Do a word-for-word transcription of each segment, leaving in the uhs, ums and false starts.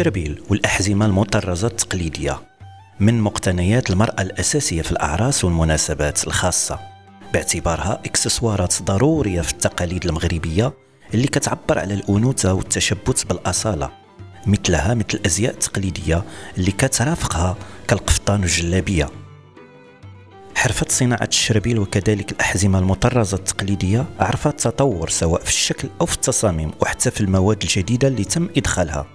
الشربيل والأحزمة المطرزة التقليدية من مقتنيات المرأة الأساسية في الأعراس والمناسبات الخاصة، باعتبارها إكسسوارات ضرورية في التقاليد المغربية اللي كتعبر على الأنوثة والتشبث بالأصالة، مثلها مثل الأزياء التقليدية اللي كترافقها كالقفطان والجلابية. حرفت صناعة الشربيل وكذلك الأحزمة المطرزة التقليدية عرفت تطور سواء في الشكل أو في التصاميم وحتى في المواد الجديدة اللي تم إدخالها،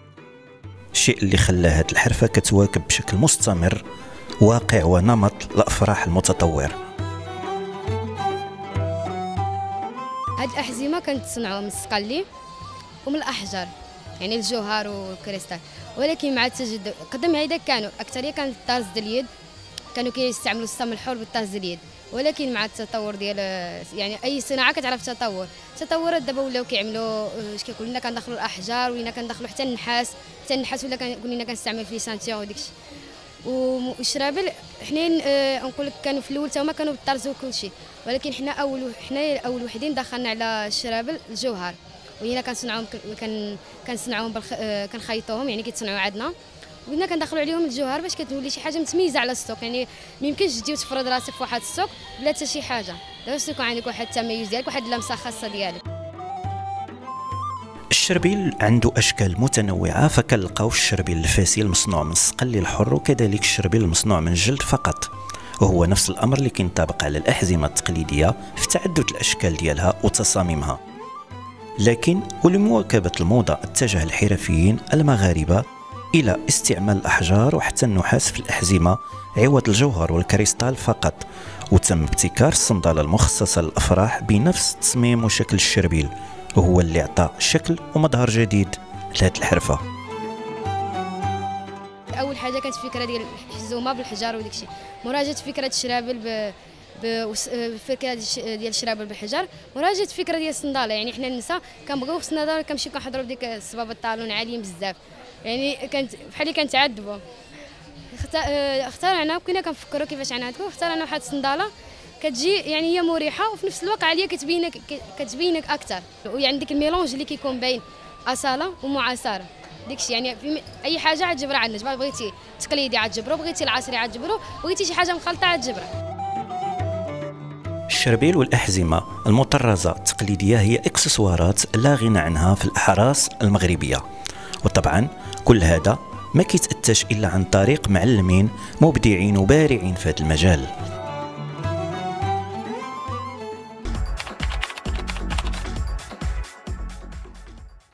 الشيء اللي خلى هذه الحرفة كتواكب بشكل مستمر واقع ونمط الأفراح المتطور. هذه الأحزمة كانت صنعوها من السقلي ومن الأحجار، يعني الجوهر والكريستال، ولكن مع التجدد قدم هيدا كانوا أكثرية كانت طرز اليد، كانوا كيستعملوا السم الحر بالطرز اليد، ولكن مع التطور ديال يعني اي صناعه كتعرف تطور، تطورات دابا ولاو كيعملوا اش كيقولوا لنا كندخلوا الاحجار ولينا كندخلوا حتى النحاس، حتى النحاس ولا كنقول لنا كنستعمل في سانتيغ وداك الشيء. والشرابل حنين اه نقول لك كانوا في الاول تا هما كانوا بالطرز وكلشي، ولكن حنا اول حنا اول وحدين دخلنا على الشرابل الجوهر ولينا كنصنعوهم كنصنعوهم كنخيطوهم يعني كيتصنعوا عندنا، وإنا كندخلوا عليهم الجوهر باش كتولي شي حاجه متميزه على السوق، يعني ميمكنش تجي وتفرض راسك في واحد السوق بلا حتى شي حاجه، لازم يكون عندك واحد التميز ديالك، واحد اللمسه خاصه ديالك. الشربيل عنده اشكال متنوعه، فكنلقاو الشربيل الفاسي المصنوع من الصقل الحر وكذلك الشربيل المصنوع من الجلد فقط، وهو نفس الامر اللي كينطبق على الاحزمه التقليديه في تعدد الاشكال ديالها وتصاميمها. لكن ولمواكبه الموضه اتجه الحرفيين المغاربه إلى استعمال الأحجار وحتى النحاس في الأحزمة عوض الجوهر والكريستال فقط، وتم ابتكار الصندالة المخصصة للأفراح بنفس تصميم وشكل الشربيل، وهو اللي عطى شكل ومظهر جديد لهذه الحرفة. أول حاجة كانت فكرة ديال الحزومة بالحجار وداك الشيء، مراجعة فكرة الشرابل ب... بالفكره ديال الشرابل بالحجر، وراجعت فكره ديال الصنداله، يعني حنا النساء كنبغيو في الصنداله كنمشيو كنحضروا بديك الصبابه الطالون عاليين بزاف، يعني كانت بحال اللي كنتعذبوا. اخترعنا وكنا كنفكروا كيفاش عنادكم، اخترعنا واحد الصنداله كتجي يعني هي مريحه وفي نفس الوقت عاليه، كتبينك كتبينك اكثر، وعندك الميلونج اللي كيكون بين اصاله ومعاصره داكشي، يعني في اي حاجه عتجبرها عندنا، جبا بغيتي تقليدي عتجبرو، بغيتي العصري عتجبرو، بغيتي شي حاجه مخلطه عتجبرها. الشربيل والأحزمة المطرزة التقليدية هي إكسسوارات لا غنى عنها في الأعراس المغربية، وطبعا كل هذا ما كيتأتاش إلا عن طريق معلمين مبدعين وبارعين في هذا المجال.